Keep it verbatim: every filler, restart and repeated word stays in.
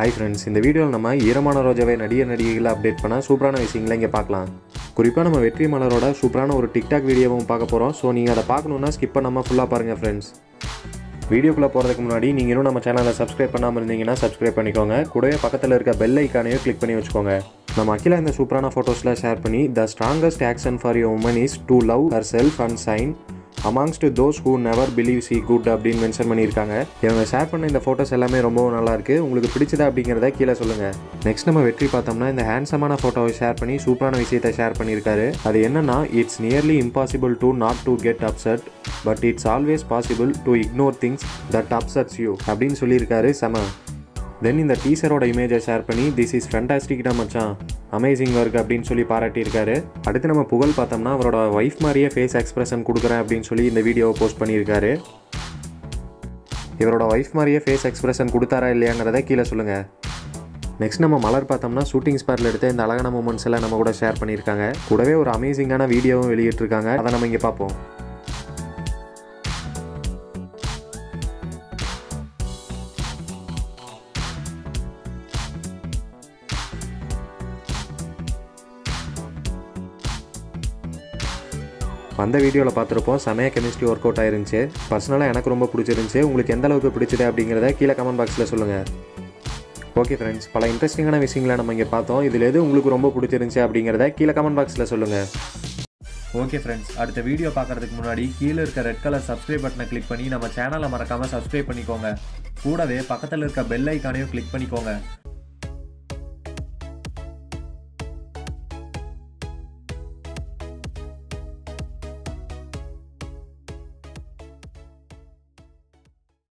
Hi friends, இந்த வீடியோவில் நம்ம ஈரமான ரோஜாவை நடிகர் நடிகைகளை அப்டேட் பண்ண சூப்பரான விஷயங்களை இங்கே பார்க்கலாம். குறிப்பாக நம்ம வெற்றி மலரோட சூப்பரான ஒரு டிக்டாக் வீடியோவும் பார்க்க போகிறோம். ஸோ நீங்கள் அதை பார்க்கணுன்னா ஸ்கிப் பண்ணாமல் ஃபுல்லாக பாருங்கள் ஃப்ரெண்ட்ஸ். வீடியோக்குள்ளே போகிறதுக்கு முன்னாடி நீங்கள் இன்னும் நம்ம சேனலை சப்ஸ்கிரைப் பண்ணாமல் இருந்தீங்கன்னா சப்ஸ்கிரைப் பண்ணிக்கோங்க. கூடவே பக்கத்தில் இருக்க பெல் ஐக்கானையும் கிளிக் பண்ணி வச்சுக்கோங்க. நம்ம அகிலா இந்த சூப்பரான ஃபோட்டோஸில் ஷேர் பண்ணி the strongest action for your woman is to love herself and shine amongst those who never believe she could அப்படின்னு மென்ஷன் பண்ணியிருக்காங்க. இவங்க ஷேர் பண்ண இந்த ஃபோட்டோஸ் எல்லாமே ரொம்பவும் நல்லாயிருக்கு. உங்களுக்கு பிடிச்சதா அப்படிங்கிறத கீழே சொல்லுங்கள். நெக்ஸ்ட் நம்ம வெற்றி பார்த்தோம்னா இந்த ஹேண்ட்ஸமான ஃபோட்டோவை ஷேர் பண்ணி சூப்பரான விஷயத்தை ஷேர் பண்ணியிருக்காரு. அது என்னன்னா, it's nearly impossible to not to get upset but it's always possible to ignore things that upsets you அப்படின்னு சொல்லியிருக்காரு. செம. தென் இந்த டீச்சரோட இமேஜை ஷேர் பண்ணி திஸ் இஸ் ஃபேண்டாஸ்டிக்டா மச்சான், அமேசிங் ஒர்க் அப்படின்னு சொல்லி பாராட்டியிருக்காரு. அடுத்து நம்ம புகழ் பார்த்தோம்னா அவரோட ஒய்ஃப் மாதிரியே ஃபேஸ் எக்ஸ்பிரஷன் கொடுக்குறேன் அப்படின்னு சொல்லி இந்த வீடியோவை போஸ்ட் பண்ணியிருக்காரு. இவரோட ஒய்ஃப் மாதிரியே ஃபேஸ் எக்ஸ்பிரஷன் கொடுத்தாரா இல்லையாங்கிறத கீழே சொல்லுங்கள். நெக்ஸ்ட் நம்ம மலர் பார்த்தோம்னா ஷூட்டிங் ஸ்பாட்டில் எடுத்த இந்த அழகான மூமெண்ட்ஸ் எல்லாம் நம்ம கூட ஷேர் பண்ணியிருக்காங்க. கூடவே ஒரு அமேசிங்கான வீடியோவும் வெளியிட்டிருக்காங்க. அதை நம்ம இங்கே பார்ப்போம். அந்த வீடியோவில் பார்த்துருப்போம் செமைய கெமிஸ்ட்ரி ஒர்க் அவுட் ஆயிருந்துச்சு. பர்சனலாக எனக்கு ரொம்ப பிடிச்சிருந்துச்சு. உங்களுக்கு எந்த அளவுக்கு பிடிச்சது அப்படிங்கிறத கீழே கமெண்ட் பாக்ஸில் சொல்லுங்கள். ஓகே ஃப்ரெண்ட்ஸ், பல இன்ட்ரெஸ்டிங்கான விஷயங்களை நம்ம இங்கே பார்த்தோம். இதில் எது உங்களுக்கு ரொம்ப பிடிச்சிருந்துச்சு அப்படிங்கிறத கீழே கமெண்ட் பாக்ஸில் சொல்லுங்கள். ஓகே ஃப்ரெண்ட்ஸ், அடுத்த வீடியோ பார்க்குறதுக்கு முன்னாடி கீழே இருக்க ரெட் கலர் சப்ஸ்கிரைப் பட்டனை கிளிக் பண்ணி நம்ம சேனலை மறக்காமல் சப்ஸ்கிரைப் பண்ணிக்கோங்க. கூடவே பக்கத்தில் இருக்க பெல் ஐக்கானையும் கிளிக் பண்ணிக்கோங்க.